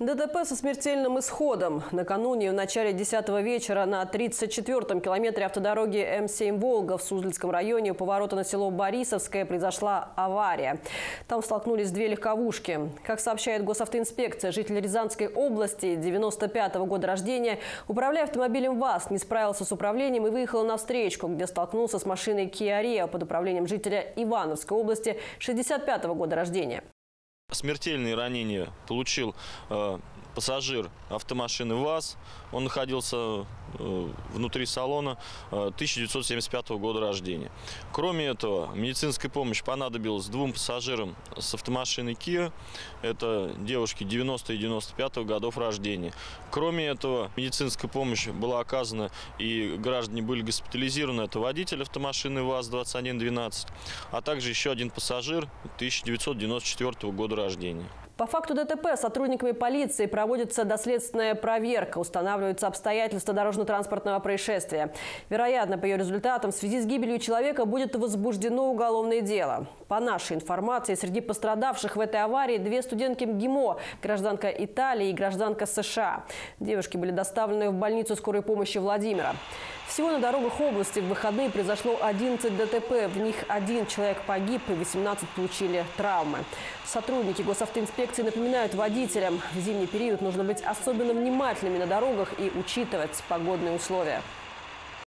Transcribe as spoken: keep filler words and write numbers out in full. ДТП со смертельным исходом. Накануне в начале десятого вечера на тридцать четвёртом километре автодороги М семь Волга в Суздальском районе у поворота на село Борисовское произошла авария. Там столкнулись две легковушки. Как сообщает госавтоинспекция, житель Рязанской области девяносто пятого года рождения, управляя автомобилем ВАЗ, не справился с управлением и выехал на встречку, где столкнулся с машиной Киа Рио под управлением жителя Ивановской области шестьдесят пятого года рождения. Смертельные ранения получил э, пассажир автомашины ВАЗ. Он находился э, внутри салона э, тысяча девятьсот семьдесят пятого года рождения. Кроме этого, медицинская помощь понадобилась двум пассажирам с автомашины Киа. Это девушки девяностого и девяносто пятого годов рождения. Кроме этого, медицинская помощь была оказана и граждане были госпитализированы. Это водитель автомашины ВАЗ двадцать один двенадцать, а также еще один пассажир тысяча девятьсот девяносто четвёртого года рождения. По факту ДТП сотрудниками полиции проводится доследственная проверка. Устанавливаются обстоятельства дорожно-транспортного происшествия. Вероятно, по ее результатам в связи с гибелью человека будет возбуждено уголовное дело. По нашей информации, среди пострадавших в этой аварии две студентки МГИМО, гражданка Италии и гражданка США. Девушки были доставлены в больницу скорой помощи Владимира. Всего на дорогах области в выходные произошло одиннадцать ДТП. В них один человек погиб и восемнадцать получили травмы. Сотрудники госавтоинспекции напоминают водителям, в зимний период нужно быть особенно внимательными на дорогах и учитывать погодные условия.